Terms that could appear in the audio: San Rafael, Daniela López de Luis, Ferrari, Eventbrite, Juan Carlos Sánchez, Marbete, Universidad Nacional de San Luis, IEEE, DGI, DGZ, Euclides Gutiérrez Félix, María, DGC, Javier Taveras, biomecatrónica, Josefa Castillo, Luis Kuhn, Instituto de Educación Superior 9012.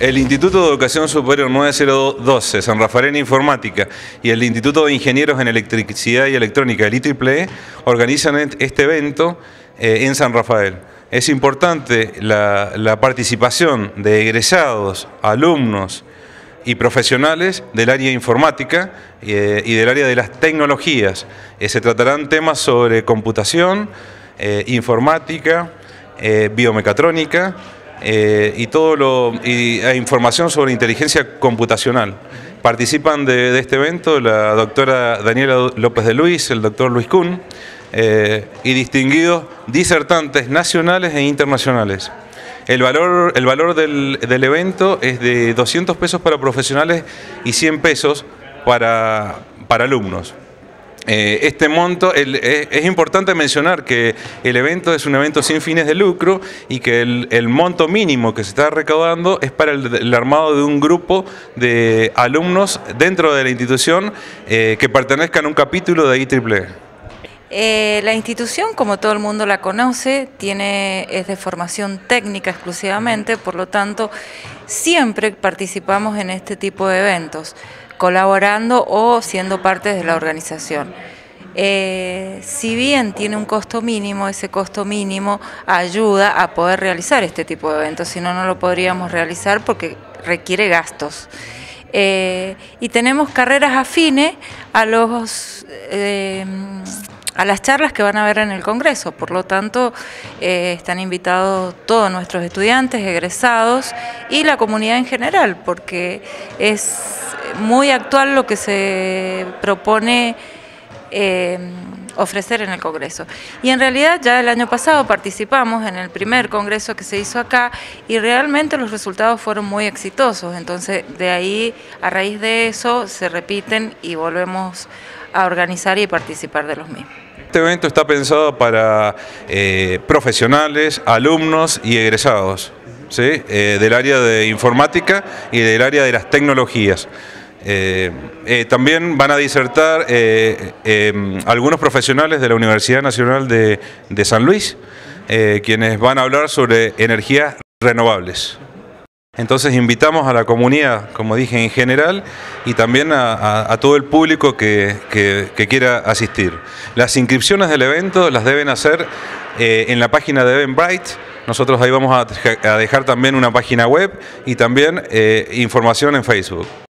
El Instituto de Educación Superior 9012, San Rafael en Informática, y el Instituto de Ingenieros en Electricidad y Electrónica, el IEEE, organizan este evento en San Rafael. Es importante la participación de egresados, alumnos y profesionales del área informática y del área de las tecnologías. Se tratarán temas sobre computación, informática, biomecatrónica, y información sobre inteligencia computacional. Participan de este evento la doctora Daniela López de Luis, el doctor Luis Kuhn, y distinguidos disertantes nacionales e internacionales. El valor del evento es de 200 pesos para profesionales y 100 pesos para alumnos. Este monto, es importante mencionar que el evento es un evento sin fines de lucro y que el monto mínimo que se está recaudando es para el armado de un grupo de alumnos dentro de la institución que pertenezcan a un capítulo de IEEE. La institución, como todo el mundo la conoce, es de formación técnica exclusivamente, por lo tanto siempre participamos en este tipo de eventos, colaborando o siendo parte de la organización. Si bien tiene un costo mínimo, ese costo mínimo ayuda a poder realizar este tipo de eventos, si no, no lo podríamos realizar porque requiere gastos. Y tenemos carreras afines a las charlas que van a haber en el Congreso, por lo tanto están invitados todos nuestros estudiantes, egresados y la comunidad en general, porque es muy actual lo que se propone ofrecer en el Congreso. Y en realidad ya el año pasado participamos en el primer Congreso que se hizo acá y realmente los resultados fueron muy exitosos, entonces de ahí, a raíz de eso, se repiten y volvemos a organizar y participar de los mismos. Este evento está pensado para profesionales, alumnos y egresados, ¿sí? Del área de informática y del área de las tecnologías. También van a disertar algunos profesionales de la Universidad Nacional de San Luis, quienes van a hablar sobre energías renovables. Entonces invitamos a la comunidad, como dije, en general, y también a todo el público que quiera asistir. Las inscripciones del evento las deben hacer en la página de Eventbrite. Nosotros ahí vamos a dejar también una página web y también información en Facebook.